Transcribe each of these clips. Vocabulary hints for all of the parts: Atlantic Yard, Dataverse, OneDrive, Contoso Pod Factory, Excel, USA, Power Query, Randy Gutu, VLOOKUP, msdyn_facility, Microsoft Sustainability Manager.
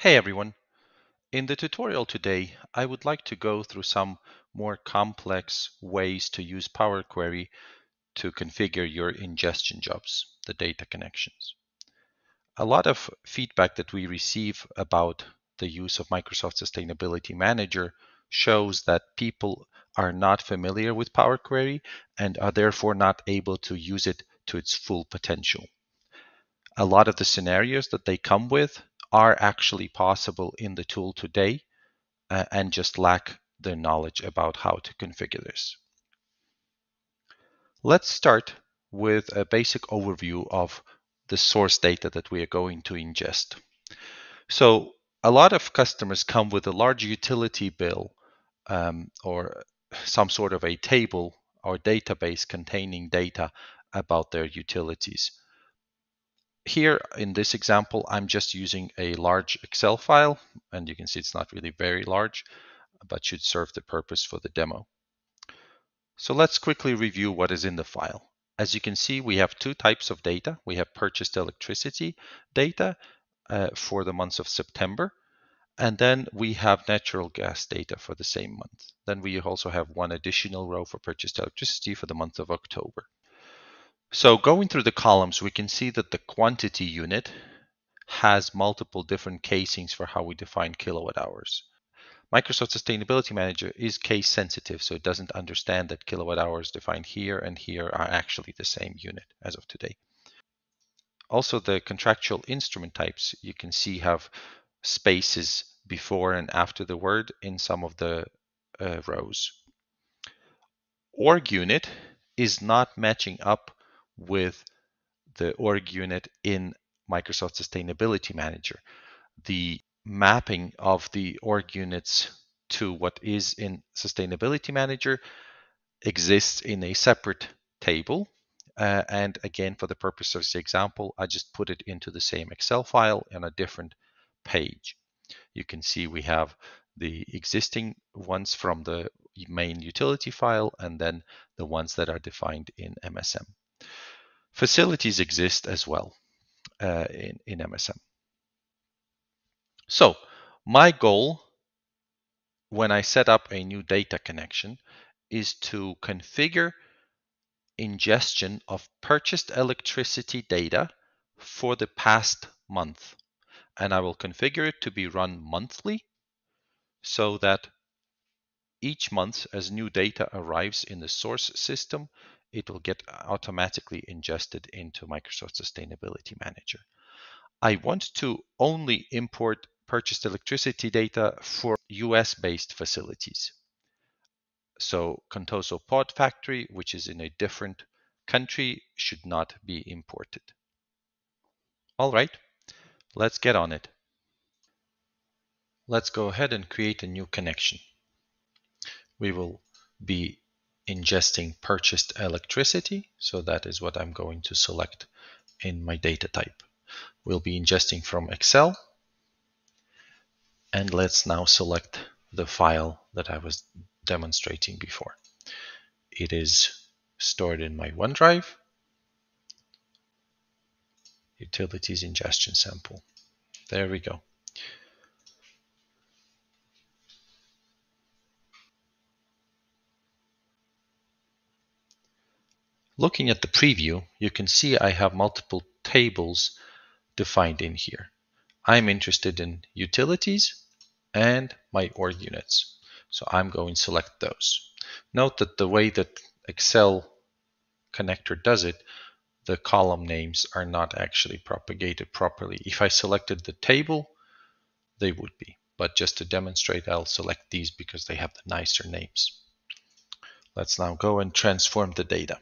Hey everyone! In the tutorial today, I would like to go through some more complex ways to use Power Query to configure your ingestion jobs, the data connections. A lot of feedback that we receive about the use of Microsoft Sustainability Manager shows that people are not familiar with Power Query and are therefore not able to use it to its full potential. A lot of the scenarios that they come with are actually possible in the tool today and just lack the knowledge about how to configure this. Let's start with a basic overview of the source data that we are going to ingest. So a lot of customers come with a large utility bill or some sort of a table or database containing data about their utilities. Here in this example, I'm just using a large Excel file, and you can see it's not really very large, but should serve the purpose for the demo. So let's quickly review what is in the file. As you can see, we have two types of data. We have purchased electricity data for the months of September, and then we have natural gas data for the same month. Then we also have one additional row for purchased electricity for the month of October. So going through the columns, we can see that the quantity unit has multiple different casings for how we define kilowatt hours. Microsoft Sustainability Manager is case sensitive, so it doesn't understand that kilowatt hours defined here and here are actually the same unit as of today. Also, the contractual instrument types you can see have spaces before and after the word in some of the rows. Org unit is not matching up with the org unit in Microsoft Sustainability Manager. The mapping of the org units to what is in Sustainability Manager exists in a separate table. And again, for the purpose of this example, I just put it into the same Excel file on a different page. You can see we have the existing ones from the main utility file and then the ones that are defined in MSM. Facilities exist as well in MSM. So my goal when I set up a new data connection is to configure ingestion of purchased electricity data for the past month. And I will configure it to be run monthly so that each month as new data arrives in the source system, it will get automatically ingested into Microsoft Sustainability Manager. I want to only import purchased electricity data for US-based facilities. So Contoso Pod Factory, which is in a different country, should not be imported. All right, let's get on it. Let's go ahead and create a new connection. We will be ingesting purchased electricity, so that is what I'm going to select in my data type. We'll be ingesting from Excel, and let's now select the file that I was demonstrating before. It is stored in my OneDrive, utilities ingestion sample. There we go. Looking at the preview, you can see I have multiple tables defined in here. I'm interested in utilities and my org units, so I'm going to select those. Note that the way that Excel connector does it, the column names are not actually propagated properly. If I selected the table, they would be, but just to demonstrate, I'll select these because they have the nicer names. Let's now go and transform the data.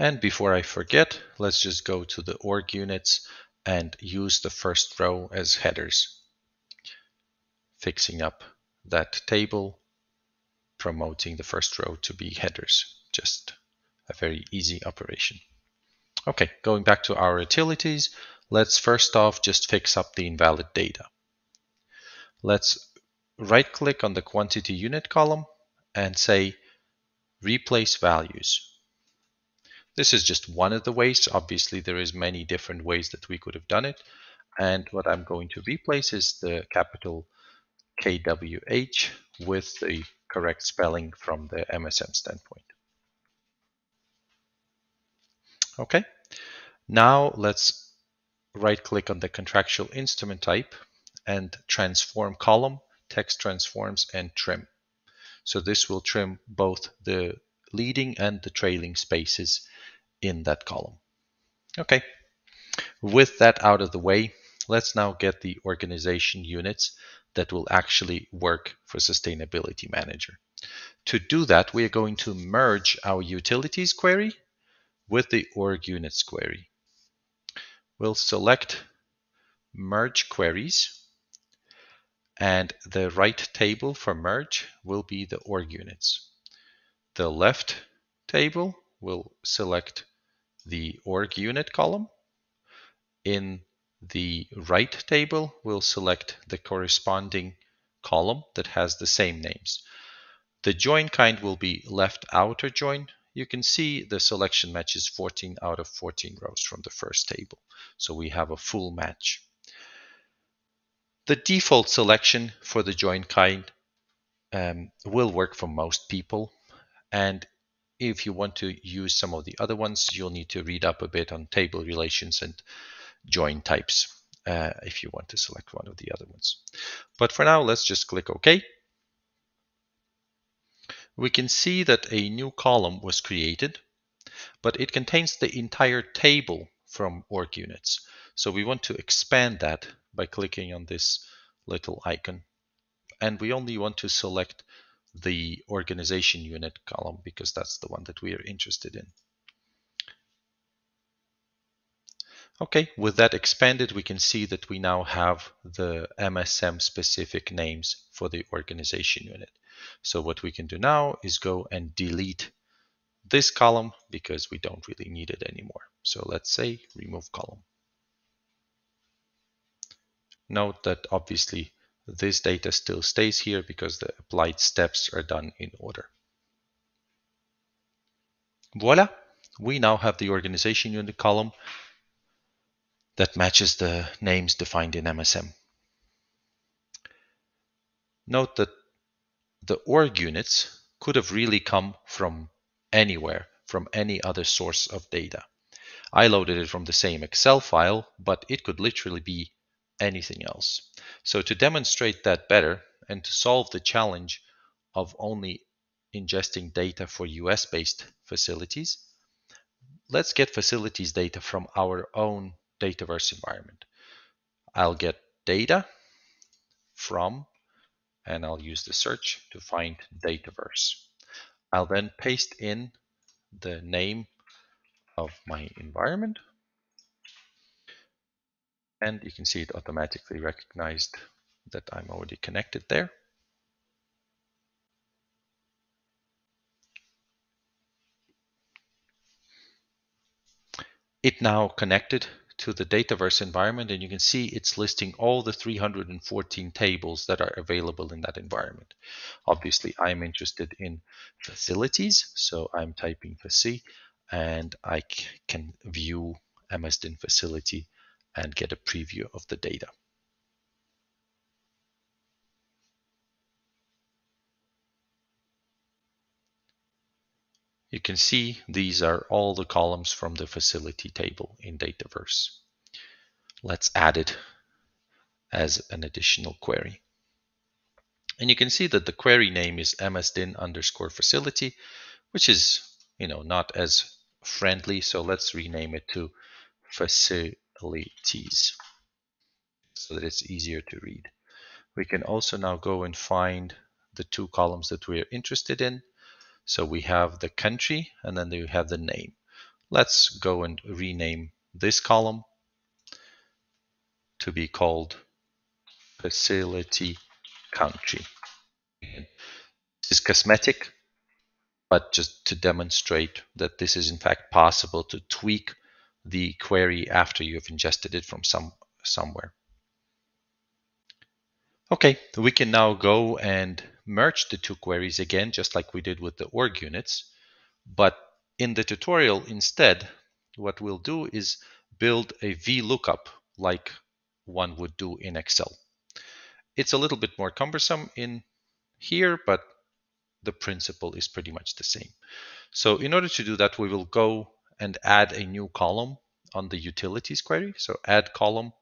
And before I forget, let's just go to the org units and use the first row as headers, fixing up that table, promoting the first row to be headers. Just a very easy operation. Okay, going back to our utilities, let's first off just fix up the invalid data. Let's right click on the quantity unit column and say replace values. This is just one of the ways. Obviously, there is many different ways that we could have done it. And what I'm going to replace is the capital KWH with the correct spelling from the MSM standpoint. Okay, now let's right click on the contractual instrument type and transform column, text transforms, and trim. So this will trim both the leading and the trailing spaces in that column. Okay, with that out of the way, let's now get the organization units that will actually work for Sustainability Manager. To do that, we are going to merge our utilities query with the org units query. We'll select merge queries, and the right table for merge will be the org units. The left table will select the org unit column. In the right table, we'll select the corresponding column that has the same names. The join kind will be left outer join. You can see the selection matches 14 out of 14 rows from the first table. So we have a full match. The default selection for the join kind will work for most people. And if you want to use some of the other ones, you'll need to read up a bit on table relations and join types if you want to select one of the other ones. But for now, let's just click OK. We can see that a new column was created, but it contains the entire table from org units. So we want to expand that by clicking on this little icon. And we only want to select the organization unit column because that's the one that we are interested in. Okay, with that expanded, we can see that we now have the MSM specific names for the organization unit. So what we can do now is go and delete this column because we don't really need it anymore. So let's say remove column. Note that obviously this data still stays here because the applied steps are done in order. Voila, we now have the organization unit column that matches the names defined in MSM. Note that the org units could have really come from anywhere, from any other source of data. I loaded it from the same Excel file, but it could literally be anything else. So to demonstrate that better and to solve the challenge of only ingesting data for US-based facilities, let's get facilities data from our own Dataverse environment. I'll get data from, and I'll use the search to find Dataverse. I'll then paste in the name of my environment. And you can see it automatically recognized that I'm already connected there. It now connected to the Dataverse environment, and you can see it's listing all the 314 tables that are available in that environment. Obviously, I'm interested in facilities, so I'm typing faci, and I can view msdyn facility and get a preview of the data. You can see these are all the columns from the facility table in Dataverse. Let's add it as an additional query. And you can see that the query name is msdyn_facility, which is, not as friendly. So let's rename it to facilities so that it's easier to read. We can also now go and find the two columns that we are interested in. So we have the country and then you have the name. Let's go and rename this column to be called Facility Country. This is cosmetic, but just to demonstrate that this is in fact possible to tweak the query after you've ingested it from somewhere. Okay, we can now go and merge the two queries again, just like we did with the org units, but In the tutorial, instead, what we'll do is build a VLOOKUP like one would do in Excel. It's a little bit more cumbersome in here, but the principle is pretty much the same. So in order to do that, we will go and add a new column on the utilities query. So add column,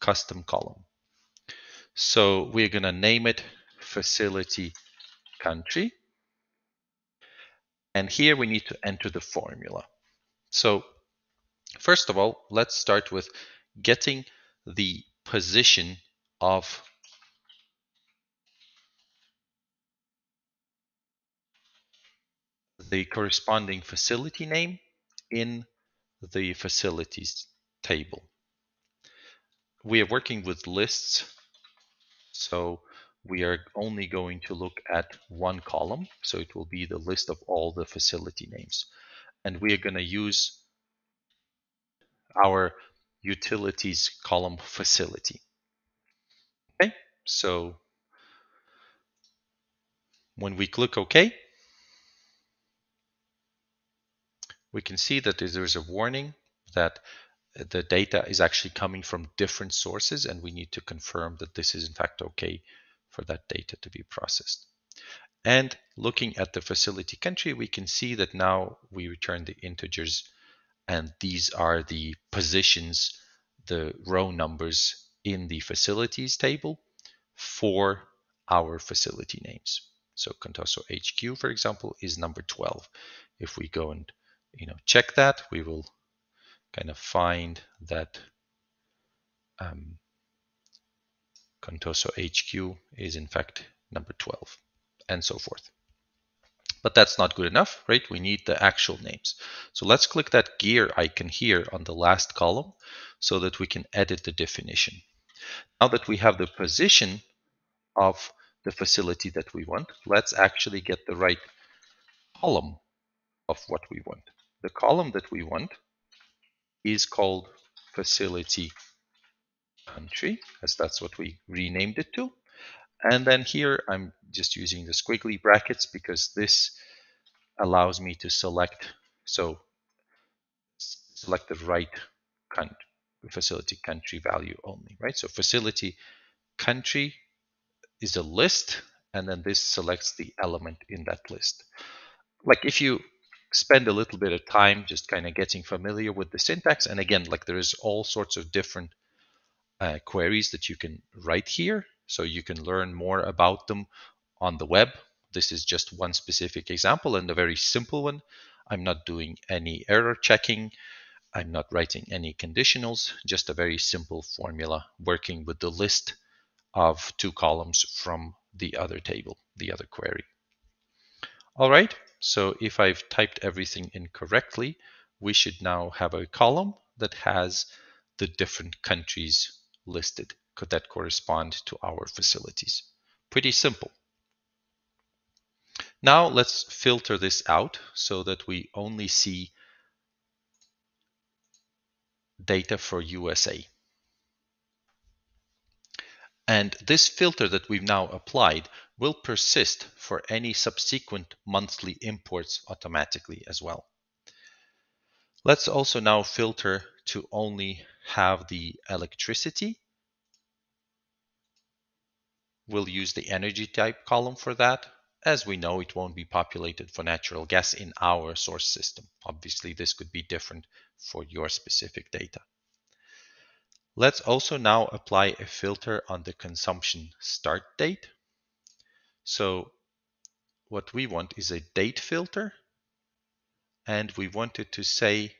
custom column. So we're going to name it facility country. And here we need to enter the formula. So first of all, let's start with getting the position of the corresponding facility name in the facilities table. We are working with lists, so we are only going to look at one column, so it will be the list of all the facility names. And we are going to use our utilities column facility. Okay, so when we click OK, we can see that there is a warning that the data is actually coming from different sources, and we need to confirm that this is in fact okay for that data to be processed. And looking at the facility country, we can see that now we return the integers, and these are the positions, the row numbers in the facilities table for our facility names. So Contoso HQ, for example, is number 12. If we go and check that, we will kind of find that Contoso HQ is in fact number 12, and so forth. But that's not good enough, right? We need the actual names. So let's click that gear icon here on the last column so that we can edit the definition. Now that we have the position of the facility that we want, let's actually get the right column of what we want. The column that we want is called facility country, as that's what we renamed it to. And then here I'm just using the squiggly brackets because this allows me to select the right facility country value only, right? So facility country is a list, and then this selects the element in that list. Like if you spend a little bit of time just kind of getting familiar with the syntax, and again, like there is all sorts of different queries that you can write here, so you can learn more about them on the web. This is just one specific example and a very simple one. I'm not doing any error checking. I'm not writing any conditionals, just a very simple formula working with the list of two columns from the other table, the other query. All right, so if I've typed everything in correctly, we should now have a column that has the different countries listed that correspond to our facilities. Pretty simple. Now let's filter this out so that we only see data for USA. And this filter that we've now applied will persist for any subsequent monthly imports automatically as well. Let's also now filter to only have the electricity. We'll use the energy type column for that. As we know, it won't be populated for natural gas in our source system. Obviously, this could be different for your specific data. Let's also now apply a filter on the consumption start date. So what we want is a date filter, and we want it to say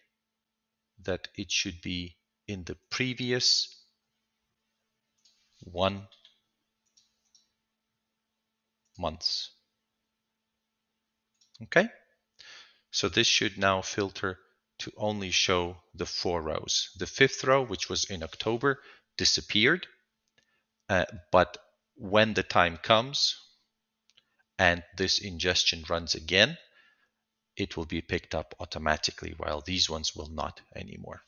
that it should be in the previous 1 month. Okay, so this should now filter to only show the 4 rows. The 5th row, which was in October, disappeared, but when the time comes and this ingestion runs again, it will be picked up automatically, while these ones will not anymore.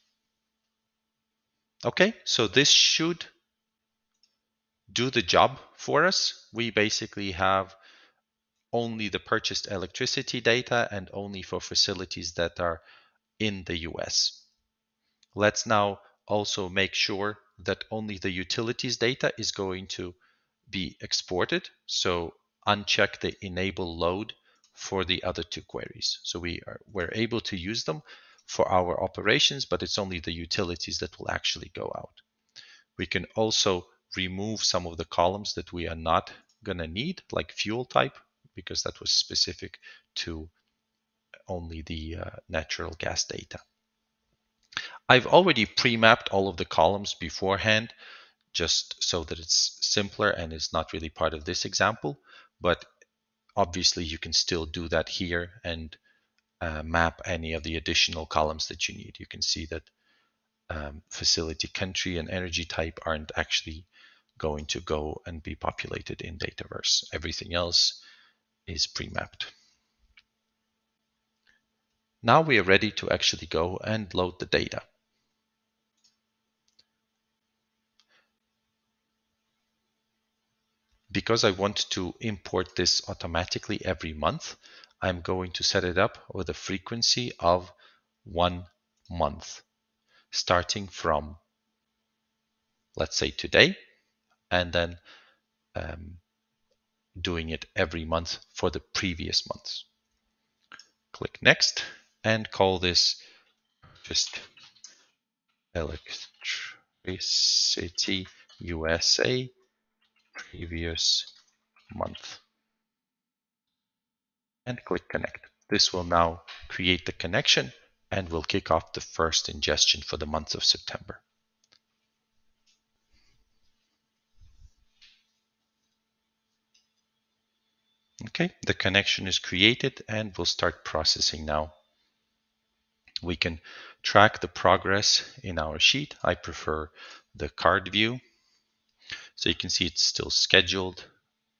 Okay, so this should do the job for us. We basically have only the purchased electricity data and only for facilities that are in the US. Let's now also make sure that only the utilities data is going to be exported. So uncheck the enable load for the other two queries. So we're able to use them for our operations, but it's only the utilities that will actually go out. We can also remove some of the columns that we are not going to need, like fuel type, because that was specific to only the natural gas data. I've already pre-mapped all of the columns beforehand, just so that it's simpler and it's not really part of this example, but obviously you can still do that here and map any of the additional columns that you need. You can see that facility country and energy type aren't actually going to go and be populated in Dataverse. Everything else is pre-mapped. Now we are ready to actually go and load the data. Because I want to import this automatically every month, I'm going to set it up with a frequency of 1 month, starting from, let's say, today, and then doing it every month for the previous months. Click Next and call this just Electricity USA previous month and click Connect. This will now create the connection and will kick off the first ingestion for the month of September. Okay, the connection is created and we'll start processing now. We can track the progress in our sheet. I prefer the card view. So you can see it's still scheduled,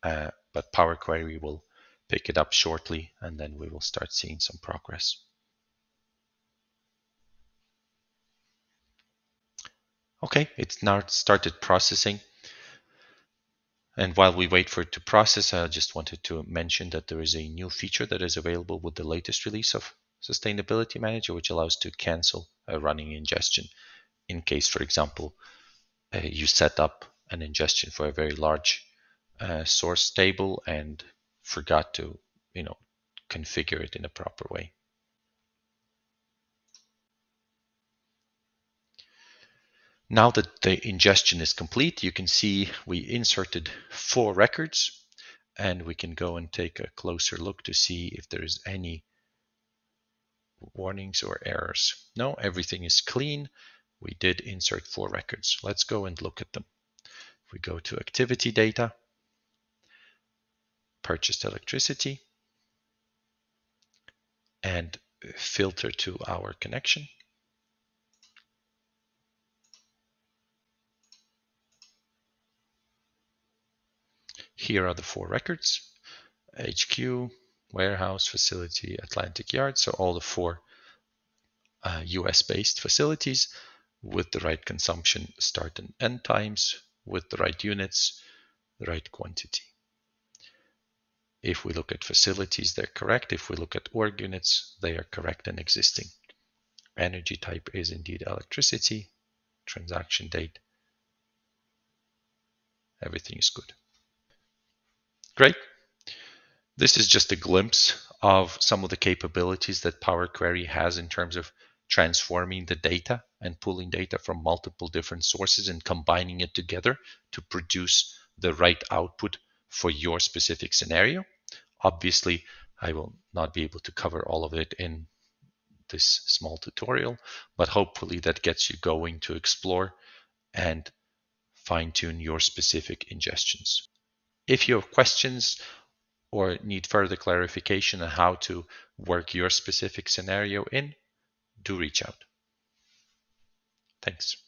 but Power Query will pick it up shortly and then we will start seeing some progress. Okay, it's now started processing. And while we wait for it to process, I just wanted to mention that there is a new feature that is available with the latest release of Sustainability Manager, which allows to cancel a running ingestion in case, for example, you set up an ingestion for a very large source table and forgot to, configure it in a proper way. Now that the ingestion is complete, you can see we inserted 4 records, and we can go and take a closer look to see if there is any warnings or errors. No, everything is clean. We did insert 4 records. Let's go and look at them. If we go to activity data, purchased electricity, and filter to our connection. Here are the 4 records: HQ, warehouse, facility, Atlantic Yard. So all the 4 US-based facilities with the right consumption, start and end times, with the right units, the right quantity. If we look at facilities, they're correct. If we look at org units, they are correct and existing. Energy type is indeed electricity. Transaction date. Everything is good. Great. This is just a glimpse of some of the capabilities that Power Query has in terms of transforming the data and pulling data from multiple different sources and combining it together to produce the right output for your specific scenario. Obviously, I will not be able to cover all of it in this small tutorial, but hopefully that gets you going to explore and fine-tune your specific ingestions. If you have questions or need further clarification on how to work your specific scenario in, do reach out. Thanks.